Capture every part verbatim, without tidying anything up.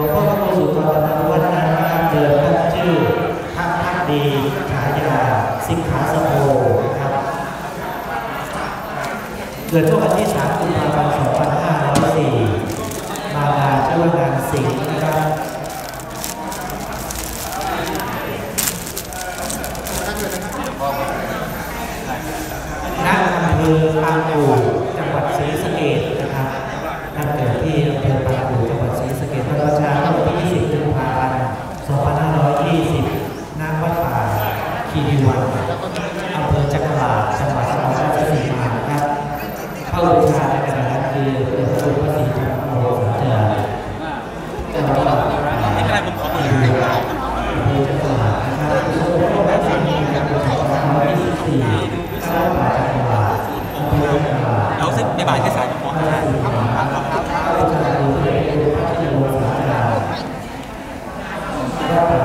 วงพ่อพระครูสุธรตันตวัฒนาเกิดท่านชื่อท่านท่านดีฉายาสิงหาสโภนะครับเกิดช่วงวันที่สามกุมภาพันธ์สองพันห้าร้อยสี่มางานชื่อว่างานสิงห์นะครับณอำเภอปางกู่จังหวัดศรีสะเกษนะครับท่านเกิดที่อำเภอปางกู่จังหวัดศรีสะเกษพระราชาวันที่ยี่สิบกุมภาพันธ์สองพันห้าร้อยยี่สิบณวัดป่าคีรีวันอำเภอจักรวาลจังหวัดนครราชสีมาครับพระบูชาในขณะนั้นคือพระสุภาษิตจักรโมสเจริญจังหวัดนครราชสีมาอำเภอจักรวาลนะครับพระพุทธบาทสมเด็จพระบรมศาสดาที่สี่ข้าวป่าจักรวาลอำเภอจักรวาลแล้วซึ่งในบ่ายที่สามของวันนั้นHãy subscribe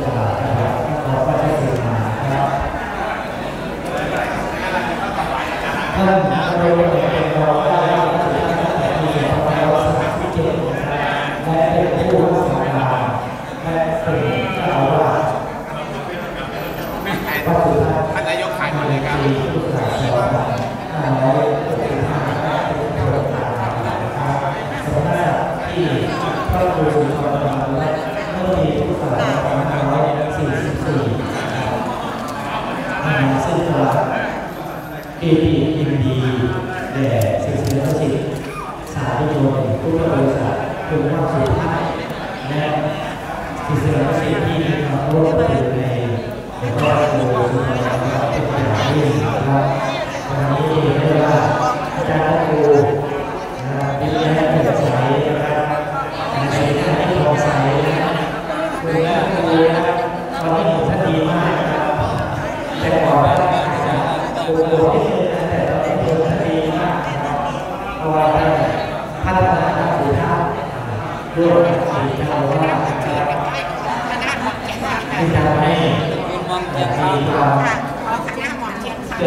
cho kênh Ghiền Mì Gõ để không bỏ lỡ những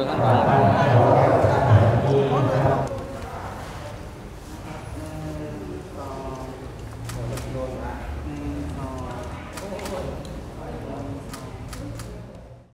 video hấp dẫn.